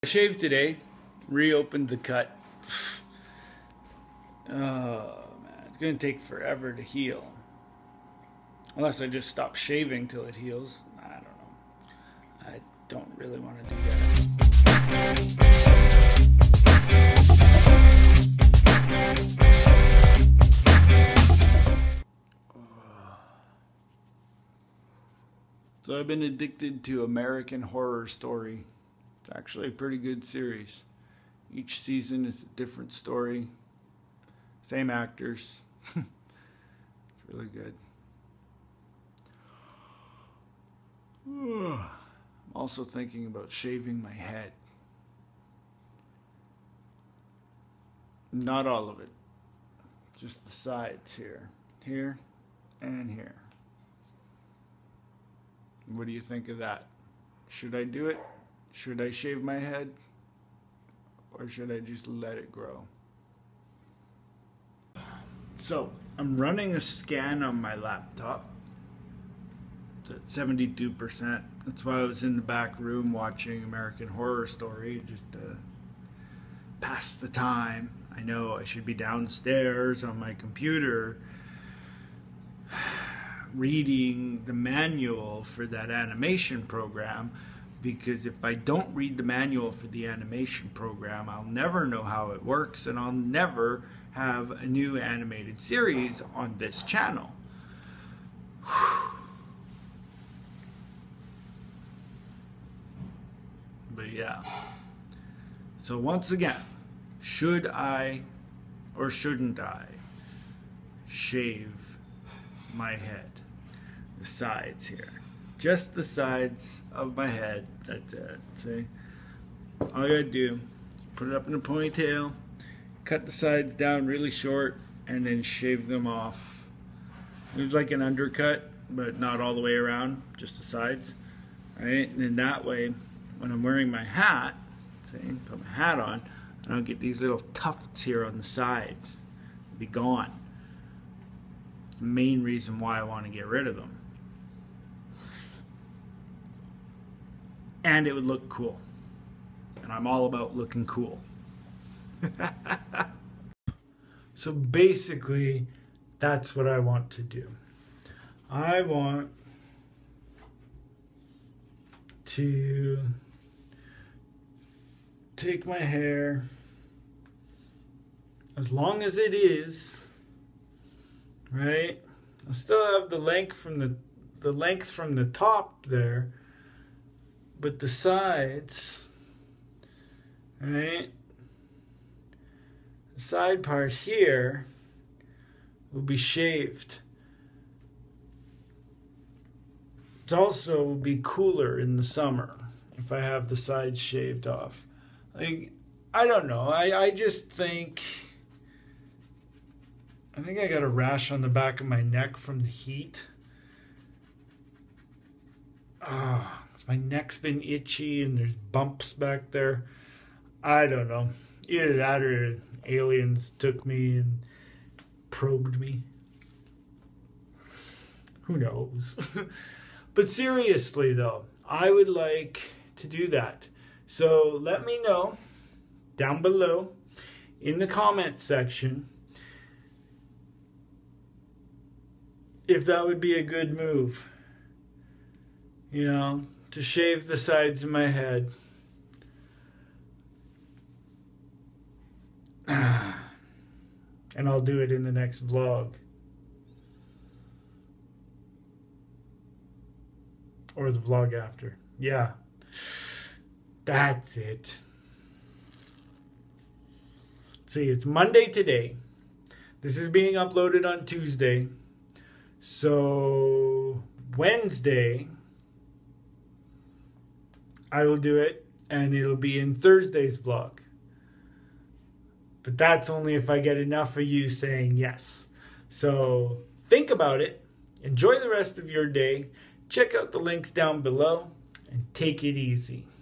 I shaved today, reopened the cut. Oh man, it's gonna take forever to heal. Unless I just stop shaving till it heals. I don't know. I don't really want to do that. So I've been addicted to American Horror Story. It's actually a pretty good series. Each season is a different story, same actors. It's really good. I'm also thinking about shaving my head. Not all of it, just the sides here, here, and here. What do you think of that? Should I do it? Should I shave my head, or should I just let it grow? So I'm running a scan on my laptop. It's at 72%. That's why I was in the back room watching American Horror Story, just to pass the time. I know I should be downstairs on my computer reading the manual for that animation program, because if I don't read the manual for the animation program, I'll never know how it works, and I'll never have a new animated series on this channel. But yeah, so once again, should I or shouldn't I shave my head, the sides here? Just the sides of my head, that's it, see? All I gotta do is put it up in a ponytail, cut the sides down really short, and then shave them off. It's like an undercut, but not all the way around, just the sides, right? And then that way, when I'm wearing my hat, see, put my hat on, I don't get these little tufts here on the sides. It'll be gone. It's the main reason why I want to get rid of them. And it would look cool. And I'm all about looking cool. So basically, that's what I want to do. I want to take my hair, as long as it is, right? I still have the length from the length from the top there. But the sides, right, the side part here will be shaved. It also will be cooler in the summer if I have the sides shaved off. Like, I don't know, I just think, I got a rash on the back of my neck from the heat. Ah. My neck's been itchy and there's bumps back there. I don't know. Either that or aliens took me and probed me. Who knows? But seriously though, I would like to do that. So let me know down below in the comment section if that would be a good move. You know, to shave the sides of my head. And I'll do it in the next vlog. Or the vlog after. Yeah. That's it. See, it's Monday today. This is being uploaded on Tuesday. So, Wednesday, I will do it, and it'll be in Thursday's vlog. But that's only if I get enough of you saying yes. So think about it. Enjoy the rest of your day. Check out the links down below, and take it easy.